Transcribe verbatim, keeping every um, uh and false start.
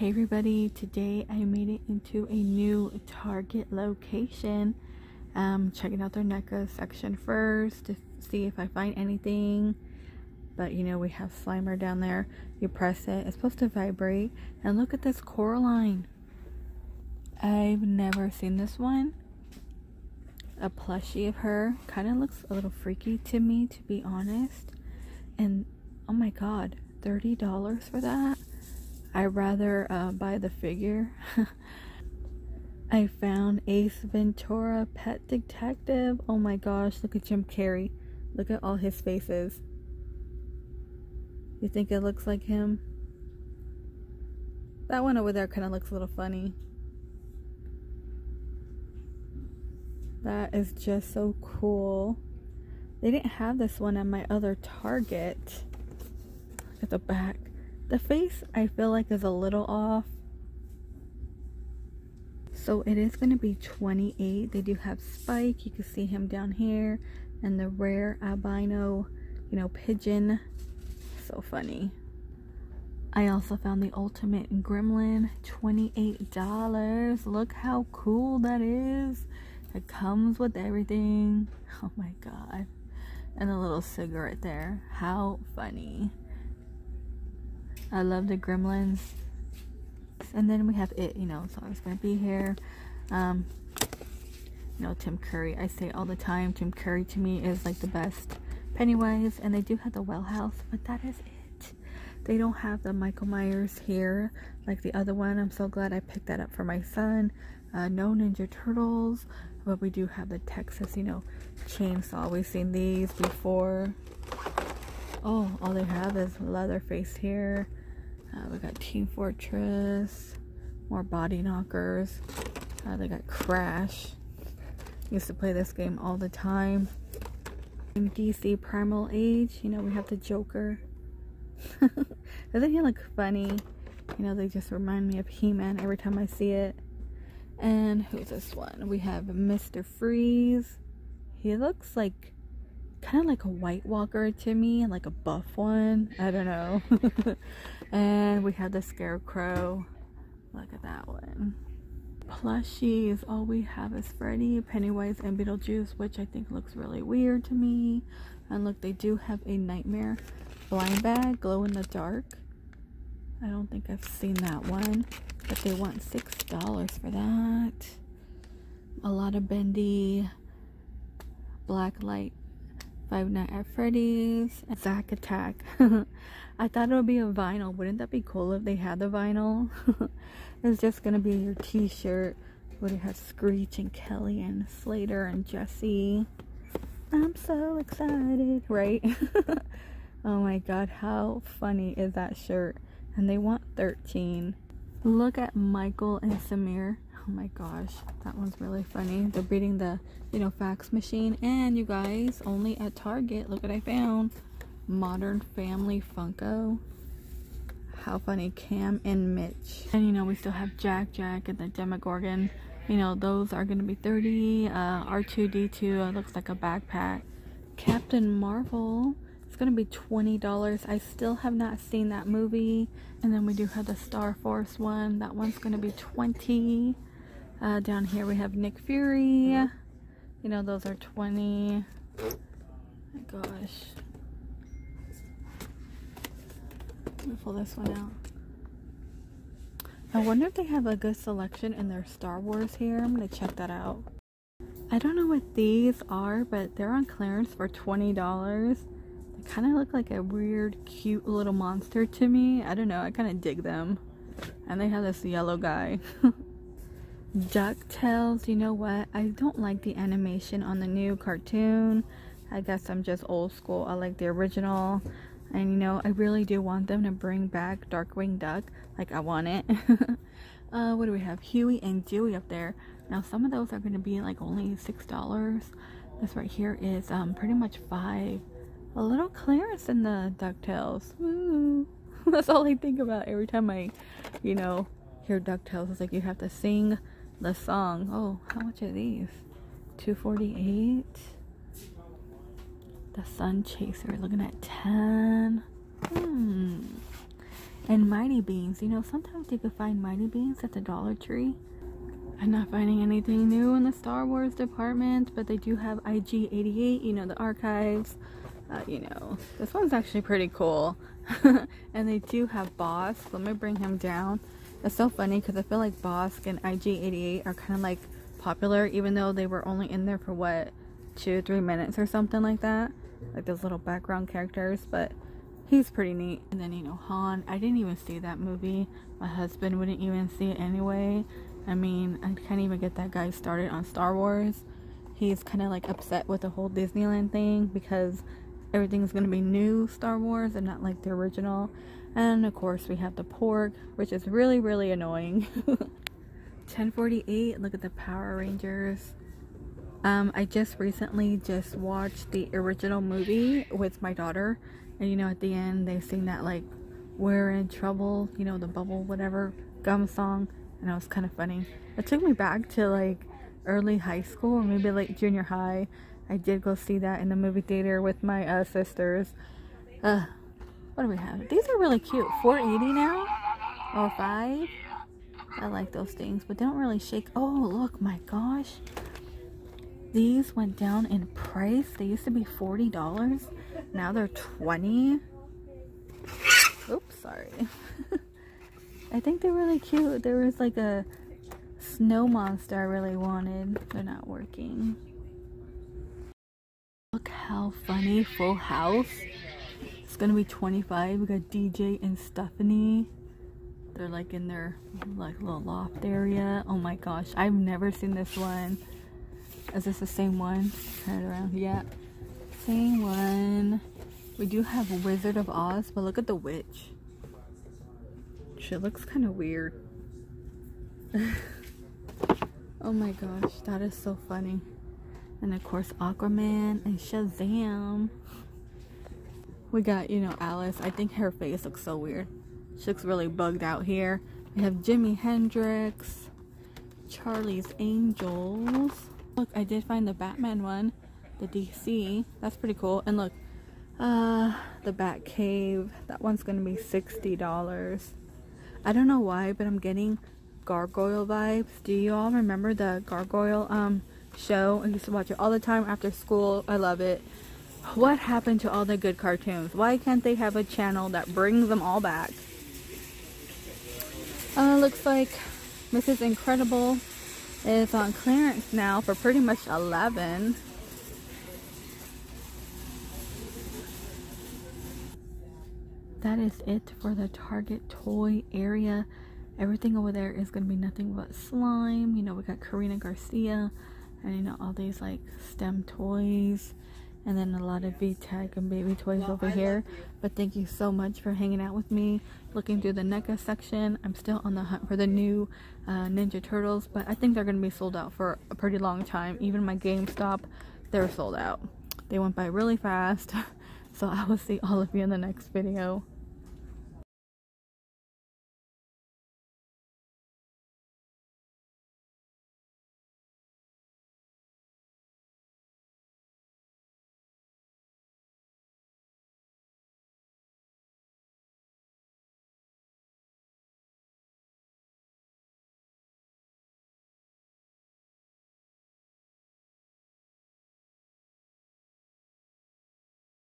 Hey everybody, today I made it into a new Target location. Um, checking out their NECA section first to see if I find anything. But you know, we have Slimer down there. You press it, it's supposed to vibrate. And look at this Coraline. I've never seen this one. A plushie of her. Kind of looks a little freaky to me, to be honest. And oh my god, thirty dollars for that? I'd rather uh, buy the figure. I found Ace Ventura, Pet Detective. Oh my gosh, look at Jim Carrey. Look at all his faces. You think it looks like him? That one over there kind of looks a little funny. That is just so cool. They didn't have this one at my other Target. Look at the back. The face, I feel like, is a little off. So it is going to be twenty-eight dollars. They do have Spike. You can see him down here. And the rare albino, you know, pigeon. So funny. I also found the ultimate gremlin. twenty-eight dollars. Look how cool that is. It comes with everything. Oh my god. And a little cigarette there. How funny. I love the gremlins. And then we have it, you know, it's always gonna be here. Um you know, Tim Curry, I say all the time, Tim Curry to me is like the best Pennywise. And they do have the well house, but that is it. They don't have the Michael Myers here like the other one. I'm so glad I picked that up for my son. Uh, no Ninja Turtles, but we do have the Texas, you know, chainsaw. We've seen these before. Oh, all they have is Leatherface here. Uh, we got Team Fortress, more body knockers. Uh, they got Crash. Used to play this game all the time. In D C Primal Age, you know, we have the Joker. Doesn't he look funny? You know, they just remind me of He-Man every time I see it. And who's this one? We have Mister Freeze. He looks like kind of like a White Walker to me, like a buff one. I don't know. And we have the Scarecrow. Look at that one. Plushies. All we have is Freddy, Pennywise, and Beetlejuice, which I think looks really weird to me. And look, they do have a Nightmare Blind Bag, glow in the dark. I don't think I've seen that one, but they want six dollars for that. A lot of bendy, black light. Five Nights at Freddy's, Zack Attack. I thought it would be a vinyl. Wouldn't that be cool if they had the vinyl? It's just going to be your t-shirt. Would it have Screech and Kelly and Slater and Jesse? I'm so excited, right? Oh my god, how funny is that shirt? And they want thirteen. Look at Michael and Samir. Oh my gosh, that one's really funny. They're beating the, you know, fax machine. And you guys, only at Target. Look what I found. Modern Family Funko. How funny. Cam and Mitch. And you know, we still have Jack Jack and the Demogorgon. You know, those are going to be thirty. uh, R two D two, it looks like a backpack. Captain Marvel. It's going to be twenty dollars. I still have not seen that movie. And then we do have the Star Wars one. That one's going to be twenty dollars. Uh, down here we have Nick Fury. You know, those are twenty dollars. Oh my gosh. Let me pull this one out. I wonder if they have a good selection in their Star Wars here. I'm going to check that out. I don't know what these are, but they're on clearance for twenty dollars. Kind of look like a weird cute little monster to me. I don't know, I kind of dig them. And they have this yellow guy. DuckTales. You know what, I don't like the animation on the new cartoon. I guess I'm just old school. I like the original. And you know, I really do want them to bring back Darkwing Duck. Like, I want it. Uh what do we have? Huey and Dewey up there. Now some of those are going to be like only six dollars. This right here is um pretty much five. A little clearance in the DuckTales. Ooh. That's all I think about every time I, you know, hear DuckTales. It's like you have to sing the song. Oh, how much are these? two forty-eight. The Sun Chaser. Looking at ten. Hmm. And Mighty Beans. You know, sometimes you can find Mighty Beans at the Dollar Tree. I'm not finding anything new in the Star Wars department, but they do have I G eighty-eight, you know, the archives. Uh, you know, this one's actually pretty cool. And they do have Boss. Let me bring him down. It's so funny because I feel like Boss and I G eighty-eight are kind of like popular, even though they were only in there for what, two, three minutes or something like that. Like those little background characters, but he's pretty neat. And then, you know, Han. I didn't even see that movie. My husband wouldn't even see it anyway. I mean, I can't even get that guy started on Star Wars. He's kind of like upset with the whole Disneyland thing because everything's going to be new Star Wars and not like the original. And of course we have the pork, which is really really annoying. ten forty-eight, look at the Power Rangers. um I just recently just watched the original movie with my daughter, and you know, at the end they sing that like "We're in Trouble," you know, the bubble whatever gum song, and it was kind of funny. It took me back to like early high school or maybe like junior high. I did go see that in the movie theater with my uh, sisters. Uh, what do we have? These are really cute. four eighty now? Or five? I like those things, but they don't really shake. Oh, look, my gosh. These went down in price. They used to be forty dollars. Now they're twenty dollars. Oops, sorry. I think they're really cute. There was like a snow monster I really wanted. They're not working. Look how funny Full House. It's gonna be twenty-five. We got D J and Stephanie. They're like in their like little loft area. Oh my gosh, I've never seen this one. Is this the same one? Turn it around. Yeah, same one. We do have Wizard of Oz, but look at the witch. She looks kind of weird. Oh my gosh, that is so funny. And of course Aquaman and Shazam. We got, you know, Alice. I think her face looks so weird. She looks really bugged out here. We have Jimi Hendrix, Charlie's Angels. Look, I did find the Batman one, the D C. That's pretty cool. And look, uh, the Batcave. That one's gonna be sixty dollars. I don't know why, but I'm getting Gargoyle vibes. Do you all remember the Gargoyle um show? I used to watch it all the time after school. I love it. What happened to all the good cartoons? Why can't they have a channel that brings them all back? Uh, looks like Missus Incredible is on clearance now for pretty much eleven. That is it for the Target toy area. Everything over there is going to be nothing but slime. You know, we got Karina Garcia. And you know, all these like STEM toys, and then a lot of V-Tech and baby toys well, over I here. But thank you so much for hanging out with me, looking through the NECA section. I'm still on the hunt for the new uh, Ninja Turtles, but I think they're going to be sold out for a pretty long time. Even my GameStop, they're sold out. They went by really fast. So I will see all of you in the next video.